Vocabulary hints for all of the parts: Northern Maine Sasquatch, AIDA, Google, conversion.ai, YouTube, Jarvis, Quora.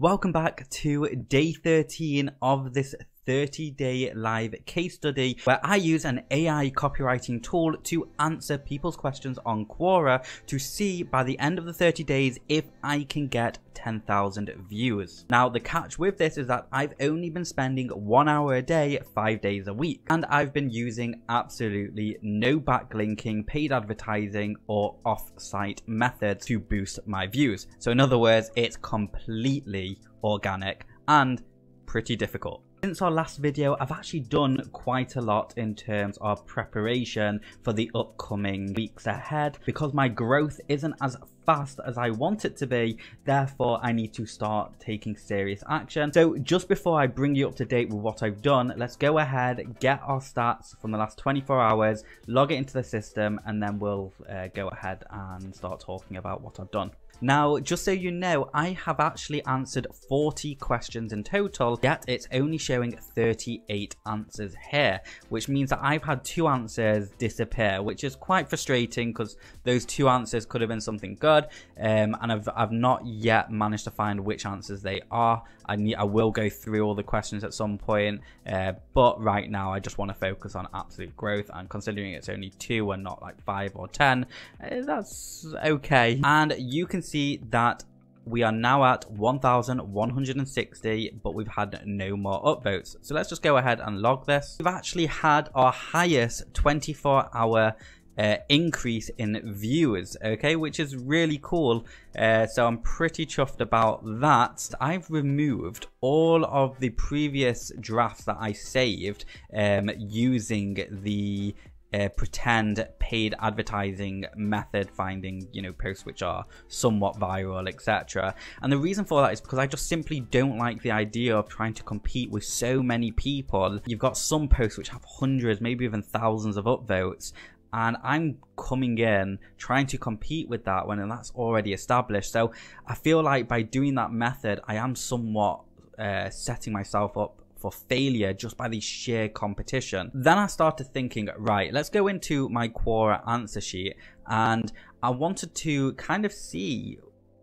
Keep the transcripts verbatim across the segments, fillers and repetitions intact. Welcome back to day thirteen of this thirty day live case study where I use an A I copywriting tool to answer people's questions on Quora to see by the end of the thirty days if I can get ten thousand views. Now the catch with this is that I've only been spending one hour a day, five days a week, and I've been using absolutely no backlinking, paid advertising or off-site methods to boost my views. So in other words, it's completely organic and pretty difficult. Since our last video, I've actually done quite a lot in terms of preparation for the upcoming weeks ahead because my growth isn't as fast as I want it to be. Therefore, I need to start taking serious action. So just before I bring you up to date with what I've done, let's go ahead, get our stats from the last twenty-four hours, log it into the system, and then we'll uh, go ahead and start talking about what I've done. Now, just so you know, I have actually answered forty questions in total, yet it's only showing thirty-eight answers here, which means that I've had two answers disappear, which is quite frustrating because those two answers could have been something good, um, and I've, I've not yet managed to find which answers they are. I, need, I will go through all the questions at some point, uh, but right now I just want to focus on absolute growth, and considering it's only two and not like five or ten, uh, that's okay. And you can see that we are now at one thousand one hundred sixty, but we've had no more upvotes. So let's just go ahead and log this. We've actually had our highest twenty-four hour uh, increase in viewers, okay, which is really cool. Uh, so I'm pretty chuffed about that. I've removed all of the previous drafts that I saved um, using the Uh, pretend paid advertising method, finding, you know, posts which are somewhat viral, etc. And the reason for that is because I just simply don't like the idea of trying to compete with so many people. You've got some posts which have hundreds, maybe even thousands of upvotes, and I'm coming in trying to compete with that when that's already established. So I feel like by doing that method, I am somewhat uh, setting myself up for failure just by the sheer competition. Then I started thinking, right, let's go into my Quora answer sheet, and I wanted to kind of see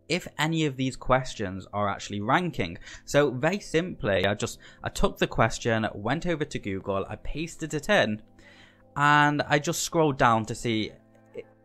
if any of these questions are actually ranking. So very simply, I just I took the question, went over to Google, I pasted it in, and I just scrolled down to see,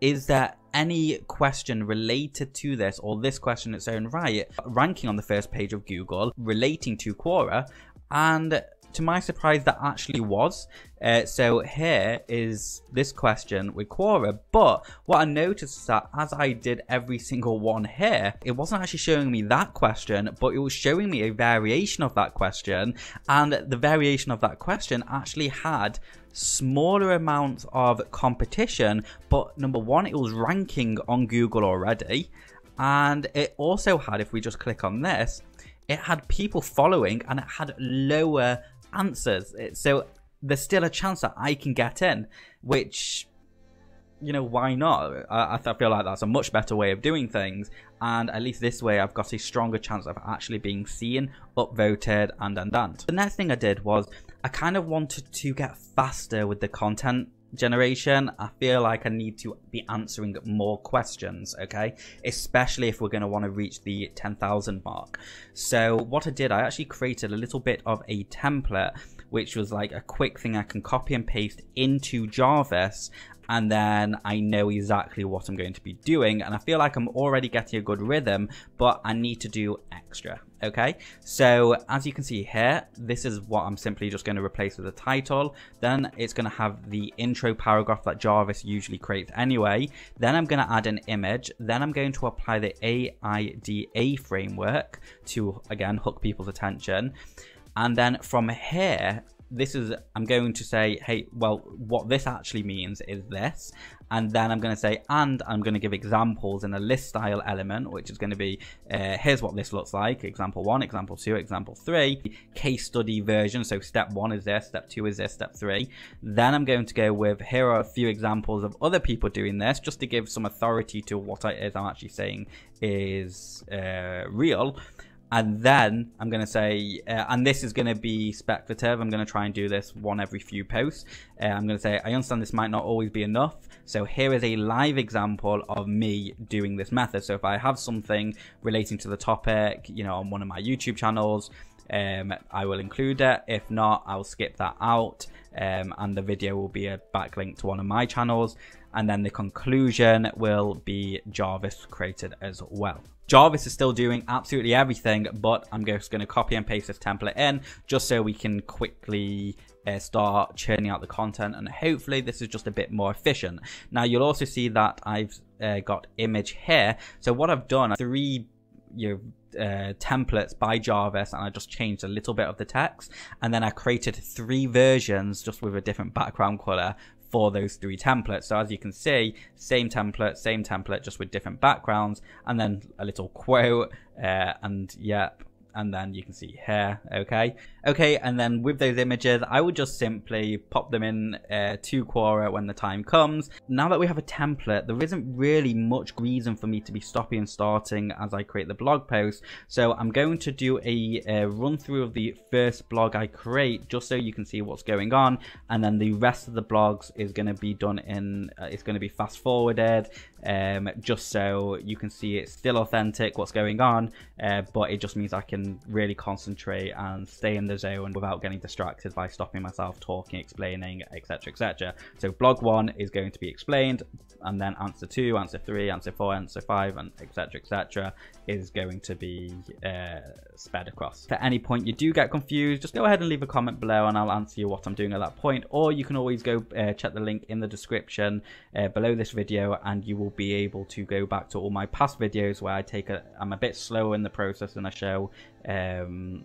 is there any question related to this or this question in its own right ranking on the first page of Google relating to Quora? And to my surprise, that actually was. Uh, so here is this question with Quora. But what I noticed is that as I did every single one here, it wasn't actually showing me that question, but it was showing me a variation of that question. And the variation of that question actually had smaller amounts of competition. But number one, it was ranking on Google already. And it also had, if we just click on this, it had people following and it had lower answers. So there's still a chance that I can get in, which, you know, why not? I, I feel like that's a much better way of doing things. And at least this way, I've got a stronger chance of actually being seen, upvoted, and and and. The next thing I did was I kind of wanted to get faster with the content generation. I feel like I need to be answering more questions, okay, especially if we're going to want to reach the ten thousand mark. So what I did, I actually created a little bit of a template, which was like a quick thing I can copy and paste into Jarvis, and then I know exactly what I'm going to be doing. And I feel like I'm already getting a good rhythm, but I need to do extra, okay? So as you can see here, this is what I'm simply just going to replace with a title. Then it's going to have the intro paragraph that Jarvis usually creates anyway. Then I'm going to add an image. Then I'm going to apply the A I D A framework to, again, hook people's attention. And then from here, this is, I'm going to say, hey, well, what this actually means is this. And then I'm going to say, and I'm going to give examples in a list style element, which is going to be, uh, here's what this looks like. Example one, example two, example three, case study version. So step one is this, step two is this, step three. Then I'm going to go with, here are a few examples of other people doing this, just to give some authority to what it is I'm actually saying is uh, real. And then I'm going to say, uh, and this is going to be speculative. I'm going to try and do this one every few posts. Uh, I'm going to say, I understand this might not always be enough. So here is a live example of me doing this method. So if I have something relating to the topic, you know, on one of my YouTube channels, um, I will include it. If not, I'll skip that out. Um, and the video will be a backlink to one of my channels. And then the conclusion will be Jarvis created as well. Jarvis is still doing absolutely everything, but I'm just going to copy and paste this template in just so we can quickly uh, start churning out the content, and hopefully this is just a bit more efficient. Now you'll also see that I've uh, got image here. So what I've done, three you know, uh, templates by Jarvis, and I just changed a little bit of the text, and then I created three versions just with a different background color for those three templates. So as you can see, same template, same template, just with different backgrounds, and then a little quote, uh, and yep, and then you can see here, okay. Okay, and then with those images, I would just simply pop them in uh, to Quora when the time comes. Now that we have a template, there isn't really much reason for me to be stopping and starting as I create the blog post. So I'm going to do a, a run through of the first blog I create, just so you can see what's going on. And then the rest of the blogs is gonna be done in, uh, it's gonna be fast forwarded, um, just so you can see it's still authentic, what's going on, uh, but it just means I can really concentrate and stay in the zone without getting distracted by stopping myself talking, explaining, etc, etc. So blog one is going to be explained, and then answer two, answer three, answer four, answer five, and etc, etc is going to be uh sped across. At any point you do get confused, just go ahead and leave a comment below and I'll answer you what I'm doing at that point, or you can always go uh, check the link in the description uh, below this video, and you will be able to go back to all my past videos where I take a I'm a bit slower in the process and I show um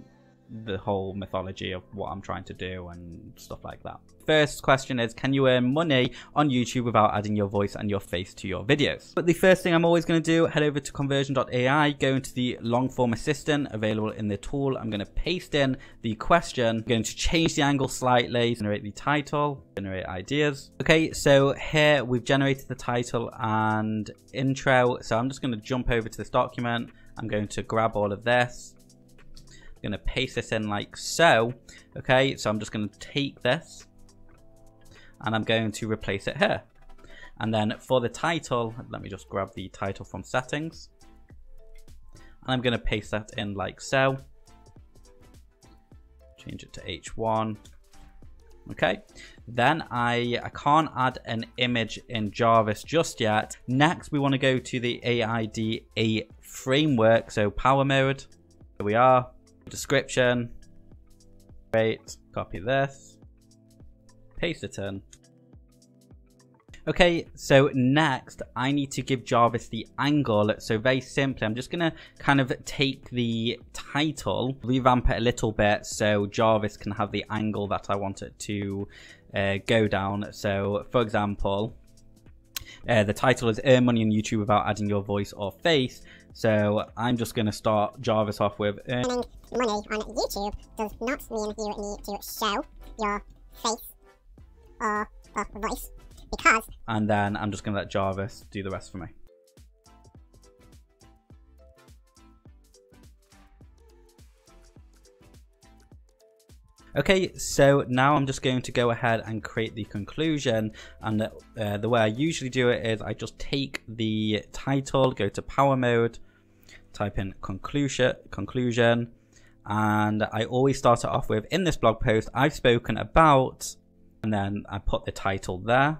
the whole mythology of what I'm trying to do and stuff like that. First question is, can you earn money on YouTube without adding your voice and your face to your videos? But the first thing I'm always going to do, head over to conversion dot A I, go into the long form assistant available in the tool. I'm going to paste in the question. I'm going to change the angle slightly, generate the title, generate ideas. Okay, so here we've generated the title and intro. So I'm just going to jump over to this document. I'm going to grab all of this. Going to paste this in like so. Okay, so I'm just going to take this and I'm going to replace it here. And then for the title, let me just grab the title from settings, and I'm going to paste that in like so, change it to H one. Okay, then I, I can't add an image in Jarvis just yet. Next we want to go to the A I D A framework, so power mode. Here we are. Description, great, copy this, paste it in. Okay, so next I need to give Jarvis the angle. So very simply, I'm just gonna kind of take the title, revamp it a little bit so Jarvis can have the angle that I want it to uh, go down. So for example, Uh, the title is Earn Money on YouTube Without Adding Your Voice or Face. So I'm just going to start Jarvis off with earning money on YouTube does not mean you need to show your face or, or voice, because... And then I'm just going to let Jarvis do the rest for me. Okay, so now I'm just going to go ahead and create the conclusion, and uh, the way I usually do it is I just take the title, go to power mode, type in conclusion, conclusion, and I always start it off with, in this blog post I've spoken about, and then I put the title there,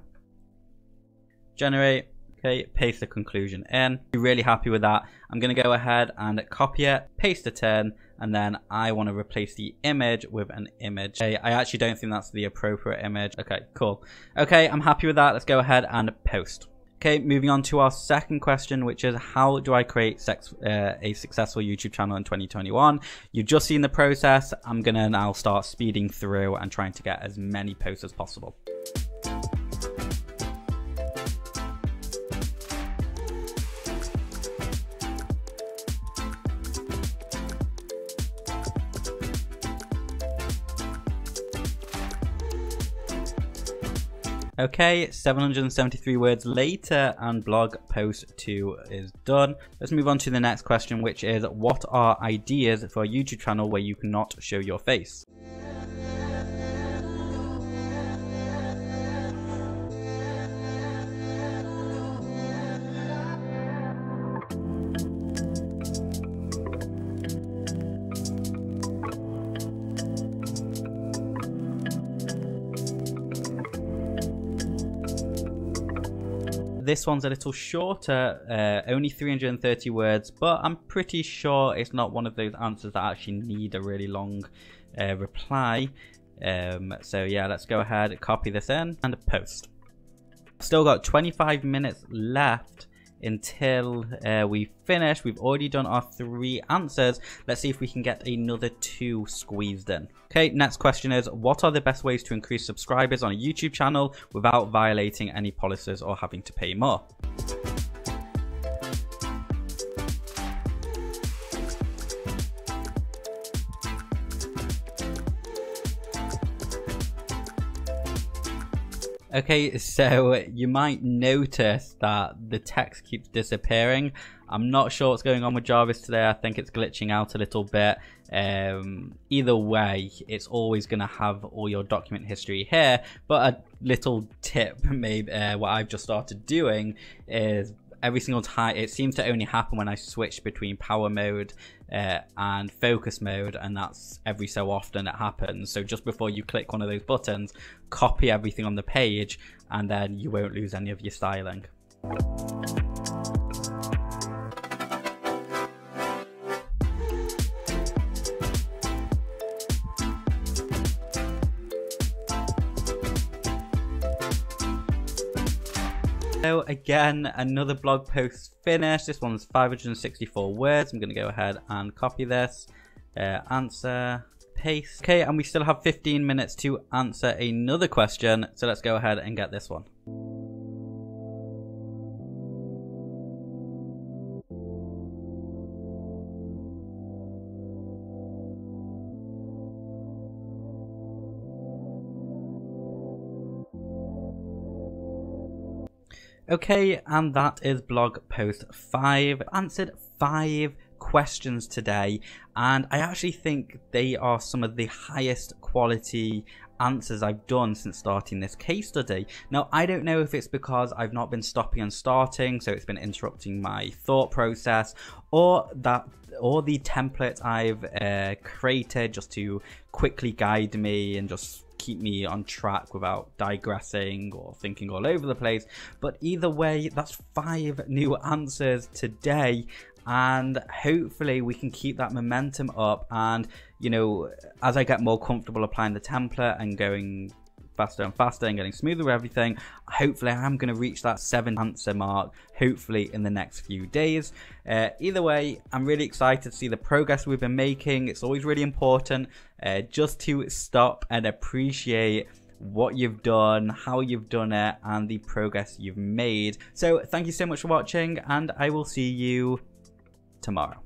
generate. Okay, paste the conclusion in. I'm really happy with that. I'm going to go ahead and copy it, paste it in, and then I want to replace the image with an image. Okay, I actually don't think that's the appropriate image. Okay, cool. Okay, I'm happy with that. Let's go ahead and post. Okay, moving on to our second question, which is, how do I create sex, uh, a successful YouTube channel in twenty twenty-one? You've just seen the process. I'm going to now start speeding through and trying to get as many posts as possible. Okay, seven hundred seventy-three words later and blog post two is done. Let's move on to the next question, which is what are ideas for a YouTube channel where you cannot show your face? This one's a little shorter, uh, only three hundred thirty words, but I'm pretty sure it's not one of those answers that actually need a really long uh, reply. Um, so yeah, let's go ahead, copy this in and post. Still got twenty-five minutes left until uh, we finish. We've already done our three answers. Let's see if we can get another two squeezed in. Okay, next question is, what are the best ways to increase subscribers on a YouTube channel without violating any policies or having to pay more? Okay, so you might notice that the text keeps disappearing. I'm not sure what's going on with Jarvis today. I think it's glitching out a little bit. Um, either way, it's always going to have all your document history here. But a little tip, maybe uh, what I've just started doing is every single time, it seems to only happen when I switch between power mode uh, and focus mode, and that's every so often it happens. So just before you click one of those buttons, copy everything on the page, and then you won't lose any of your styling. So again, another blog post finished. This one's five hundred sixty-four words. I'm going to go ahead and copy this, uh, answer, paste. Okay, and we still have fifteen minutes to answer another question. So let's go ahead and get this one. Okay, and that is blog post five. I've answered five questions today, and I actually think they are some of the highest quality answers I've done since starting this case study. Now, I don't know if it's because I've not been stopping and starting, so it's been interrupting my thought process, or that or the template I've uh, created just to quickly guide me and just keep me on track without digressing or thinking all over the place. But either way, that's five new answers today, and hopefully we can keep that momentum up. And you know, as I get more comfortable applying the template and going faster and faster and getting smoother with everything, hopefully I'm going to reach that seven answer mark, hopefully in the next few days. Uh, either way, I'm really excited to see the progress we've been making. It's always really important uh, just to stop and appreciate what you've done, how you've done it, and the progress you've made. So thank you so much for watching, and I will see you tomorrow.